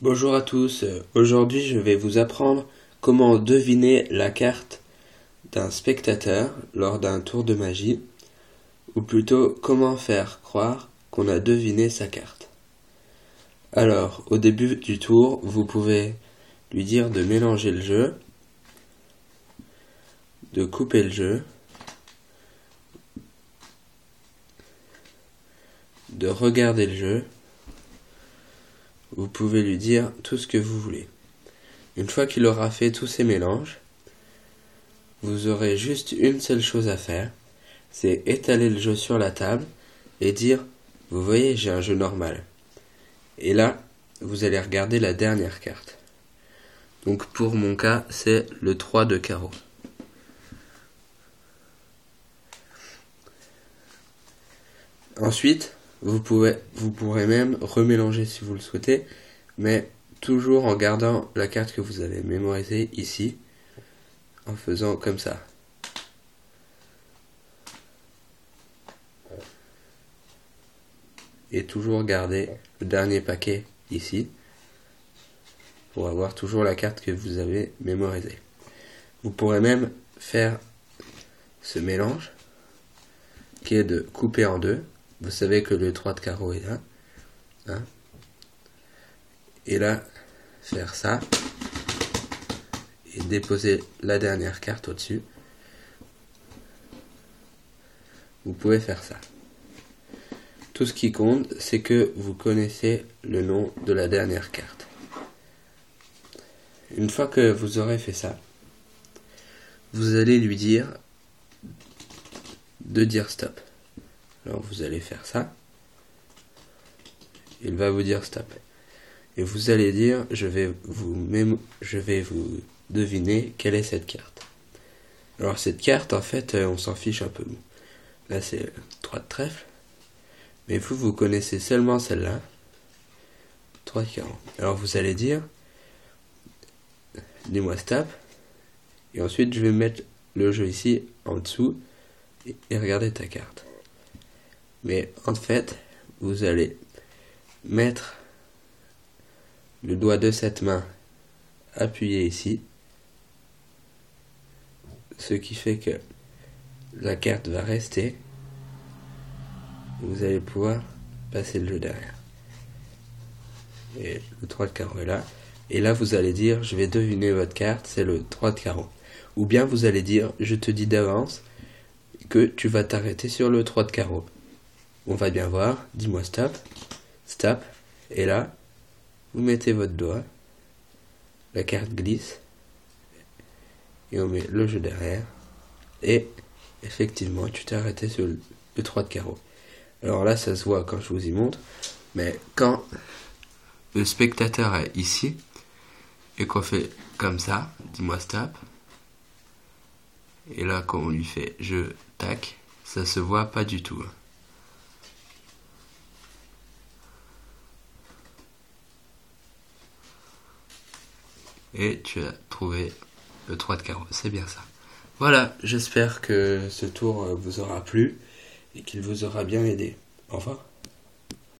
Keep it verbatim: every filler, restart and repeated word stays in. Bonjour à tous, aujourd'hui je vais vous apprendre comment deviner la carte d'un spectateur lors d'un tour de magie, ou plutôt comment faire croire qu'on a deviné sa carte. Alors, au début du tour, vous pouvez lui dire de mélanger le jeu, de couper le jeu, de regarder le jeu. Vous pouvez lui dire tout ce que vous voulez. Une fois qu'il aura fait tous ces mélanges, vous aurez juste une seule chose à faire, c'est étaler le jeu sur la table et dire « Vous voyez, j'ai un jeu normal ». Et là, vous allez regarder la dernière carte. Donc pour mon cas, c'est le trois de carreau. Ensuite, Vous, pouvez, vous pourrez même remélanger si vous le souhaitez, mais toujours en gardant la carte que vous avez mémorisée ici, en faisant comme ça. Et toujours garder le dernier paquet ici, pour avoir toujours la carte que vous avez mémorisée. Vous pourrez même faire ce mélange, qui est de couper en deux. Vous savez que le trois de carreau est là. Hein, et là, faire ça. Et déposer la dernière carte au-dessus. Vous pouvez faire ça. Tout ce qui compte, c'est que vous connaissez le nom de la dernière carte. Une fois que vous aurez fait ça, vous allez lui dire de dire stop. Alors vous allez faire ça, il va vous dire stop, et vous allez dire je vais vous, mémo- je vais vous deviner quelle est cette carte. Alors cette carte, en fait, on s'en fiche un peu, là c'est trois de trèfle, mais vous, vous connaissez seulement celle-là, trois de carreau. Alors vous allez dire, dis-moi stop, et ensuite je vais mettre le jeu ici en dessous, et, et regarder ta carte. Mais en fait, vous allez mettre le doigt de cette main appuyé ici, ce qui fait que la carte va rester. Vous allez pouvoir passer le jeu derrière. Et le trois de carreau est là. Et là, vous allez dire, je vais deviner votre carte, c'est le trois de carreau. Ou bien vous allez dire, je te dis d'avance que tu vas t'arrêter sur le trois de carreau. On va bien voir, dis-moi stop, stop, et là, vous mettez votre doigt, la carte glisse, et on met le jeu derrière, et effectivement, tu t'es arrêté sur le trois de carreau. Alors là, ça se voit quand je vous y montre, mais quand le spectateur est ici, et qu'on fait comme ça, dis-moi stop, et là, quand on lui fait je, tac, ça se voit pas du tout. Et tu as trouvé le trois de carreau, c'est bien ça. Voilà, j'espère que ce tour vous aura plu et qu'il vous aura bien aidé. Au revoir.